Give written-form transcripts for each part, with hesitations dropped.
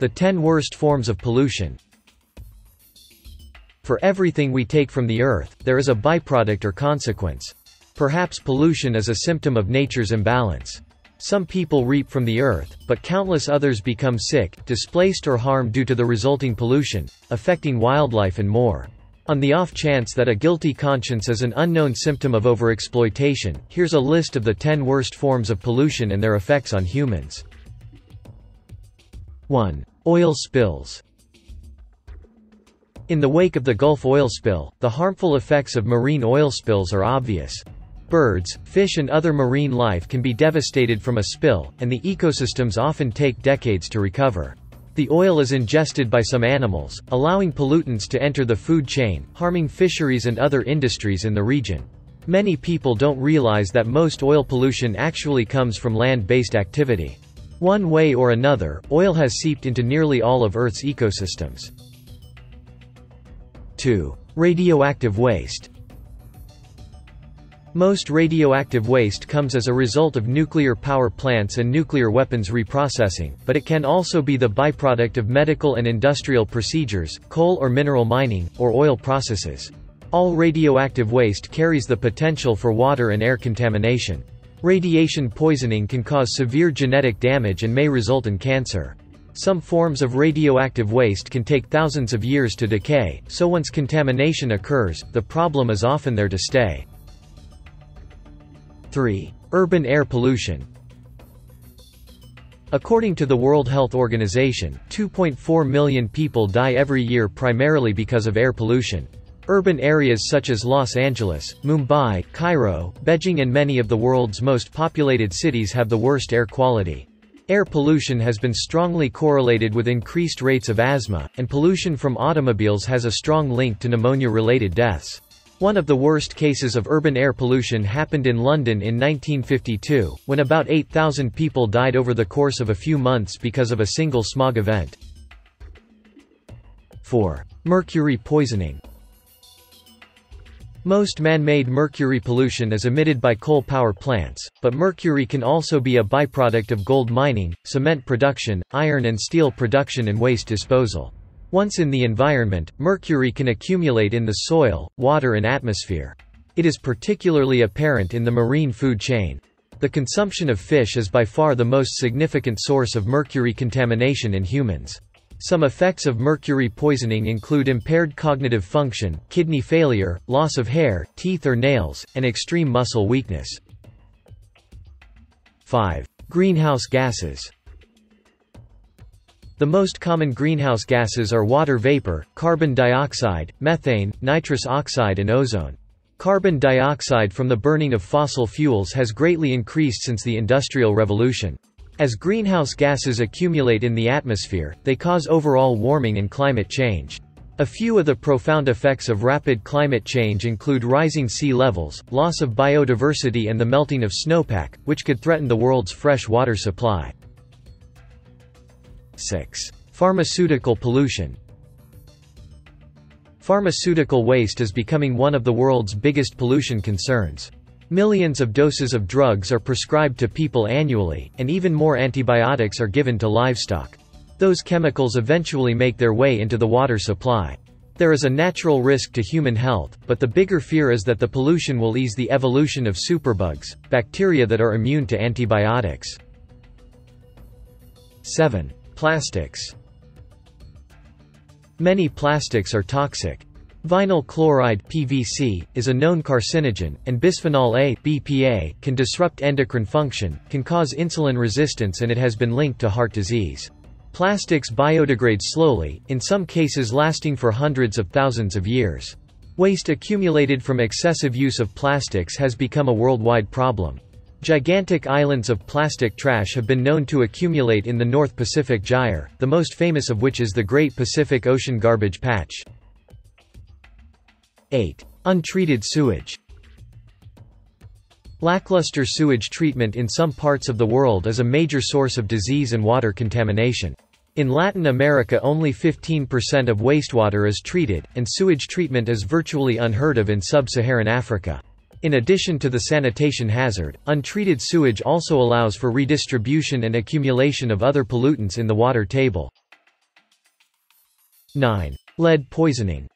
The 10 worst forms of pollution. For everything we take from the earth, there is a byproduct or consequence. Perhaps pollution is a symptom of nature's imbalance. Some people reap from the earth, but countless others become sick, displaced or harmed due to the resulting pollution, affecting wildlife and more. On the off chance that a guilty conscience is an unknown symptom of overexploitation, here's a list of the 10 worst forms of pollution and their effects on humans. 1. Oil spills. In the wake of the Gulf oil spill, the harmful effects of marine oil spills are obvious. Birds, fish and other marine life can be devastated from a spill, and the ecosystems often take decades to recover. The oil is ingested by some animals, allowing pollutants to enter the food chain, harming fisheries and other industries in the region. Many people don't realize that most oil pollution actually comes from land-based activity. One way or another, oil has seeped into nearly all of Earth's ecosystems. 2. Radioactive waste. Most radioactive waste comes as a result of nuclear power plants and nuclear weapons reprocessing, but it can also be the byproduct of medical and industrial procedures, coal or mineral mining, or oil processes. All radioactive waste carries the potential for water and air contamination. Radiation poisoning can cause severe genetic damage and may result in cancer. Some forms of radioactive waste can take thousands of years to decay, so once contamination occurs, the problem is often there to stay. 3. Urban air pollution. According to the World Health Organization, 2.4 million people die every year primarily because of air pollution. Urban areas such as Los Angeles, Mumbai, Cairo, Beijing and many of the world's most populated cities have the worst air quality. Air pollution has been strongly correlated with increased rates of asthma, and pollution from automobiles has a strong link to pneumonia-related deaths. One of the worst cases of urban air pollution happened in London in 1952, when about 8,000 people died over the course of a few months because of a single smog event. 4. Mercury poisoning. Most man-made mercury pollution is emitted by coal power plants, but mercury can also be a byproduct of gold mining, cement production, iron and steel production and waste disposal. Once in the environment, mercury can accumulate in the soil, water and atmosphere. It is particularly apparent in the marine food chain. The consumption of fish is by far the most significant source of mercury contamination in humans. Some effects of mercury poisoning include impaired cognitive function, kidney failure, loss of hair, teeth or nails, and extreme muscle weakness. 5. Greenhouse gases. The most common greenhouse gases are water vapor, carbon dioxide, methane, nitrous oxide and ozone. Carbon dioxide from the burning of fossil fuels has greatly increased since the Industrial Revolution. As greenhouse gases accumulate in the atmosphere, they cause overall warming and climate change. A few of the profound effects of rapid climate change include rising sea levels, loss of biodiversity and the melting of snowpack, which could threaten the world's fresh water supply. 6. Pharmaceutical pollution. Pharmaceutical waste is becoming one of the world's biggest pollution concerns. Millions of doses of drugs are prescribed to people annually, and even more antibiotics are given to livestock. Those chemicals eventually make their way into the water supply. There is a natural risk to human health, but the bigger fear is that the pollution will ease the evolution of superbugs, bacteria that are immune to antibiotics. 7. Plastics. Many plastics are toxic. Vinyl chloride (PVC) is a known carcinogen, and bisphenol A (BPA) can disrupt endocrine function, can cause insulin resistance and it has been linked to heart disease. Plastics biodegrade slowly, in some cases lasting for hundreds of thousands of years. Waste accumulated from excessive use of plastics has become a worldwide problem. Gigantic islands of plastic trash have been known to accumulate in the North Pacific Gyre, the most famous of which is the Great Pacific Ocean Garbage Patch. 8. Untreated sewage. Lackluster sewage treatment in some parts of the world is a major source of disease and water contamination. In Latin America only 15% of wastewater is treated, and sewage treatment is virtually unheard of in sub-Saharan Africa. In addition to the sanitation hazard, untreated sewage also allows for redistribution and accumulation of other pollutants in the water table. 9. Lead poisoning.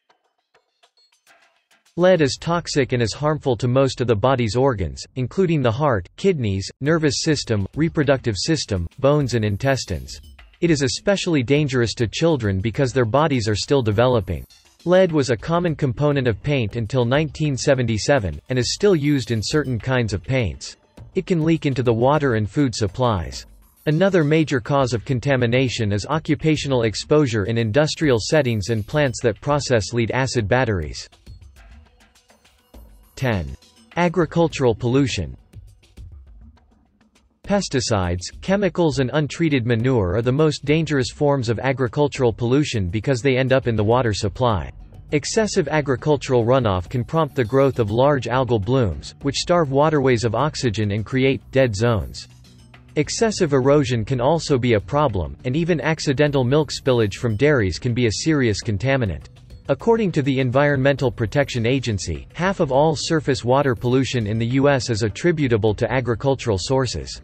Lead is toxic and is harmful to most of the body's organs, including the heart, kidneys, nervous system, reproductive system, bones and intestines. It is especially dangerous to children because their bodies are still developing. Lead was a common component of paint until 1977, and is still used in certain kinds of paints. It can leak into the water and food supplies. Another major cause of contamination is occupational exposure in industrial settings and plants that process lead-acid batteries. 10. Agricultural pollution. Pesticides, chemicals and untreated manure are the most dangerous forms of agricultural pollution because they end up in the water supply. Excessive agricultural runoff can prompt the growth of large algal blooms, which starve waterways of oxygen and create dead zones. Excessive erosion can also be a problem, and even accidental milk spillage from dairies can be a serious contaminant. According to the Environmental Protection Agency, half of all surface water pollution in the U.S. is attributable to agricultural sources.